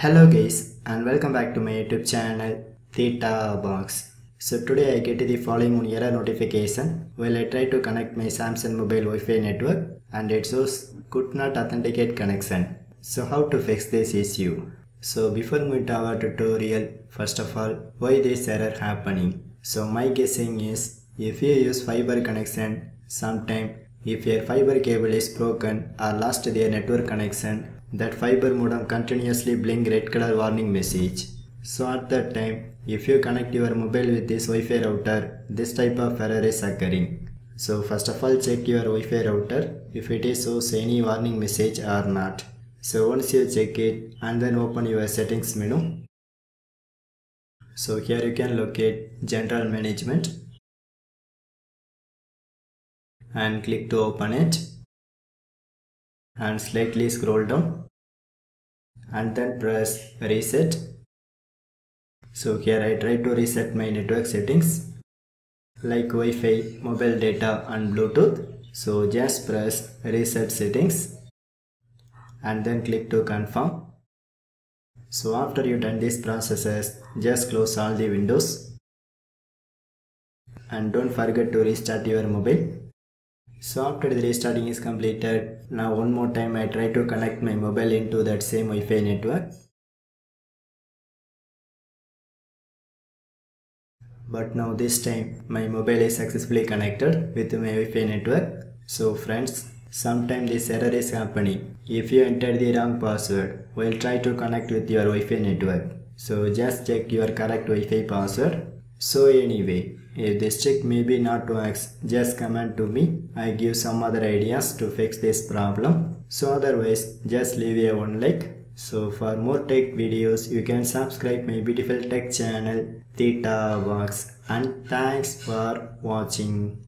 Hello guys, and welcome back to my YouTube channel Theta Box. So today I get the following error notification while I try to connect my Samsung mobile Wi-Fi network and it shows could not authenticate connection. So how to fix this issue? So before moving to our tutorial, first of all, why this error happening? So my guessing is if you use fiber connection, sometime if your fiber cable is broken or lost their network connection, that fiber modem continuously blink red color warning message. So at that time, if you connect your mobile with this Wi-Fi router, this type of error is occurring. So first of all, check your Wi-Fi router if it shows any warning message or not. So once you check it, and then open your settings menu. So here you can locate general management and click to open it. And slightly scroll down and then press reset. So here I try to reset my network settings like Wi-Fi, mobile data and Bluetooth. So just press reset settings and then click to confirm. So after you done these processes, just close all the windows and don't forget to restart your mobile. So after the restarting is completed, now one more time I try to connect my mobile into that same Wi-Fi network. But now this time my mobile is successfully connected with my Wi-Fi network. So friends, sometimes this error is happening if you enter the wrong password while try to connect with your Wi-Fi network. So just check your correct Wi-Fi password. So anyway, if this trick maybe not works, just comment to me. I give some other ideas to fix this problem. So otherwise, just leave a one like. So for more tech videos, you can subscribe my beautiful tech channel Theta Box. And thanks for watching.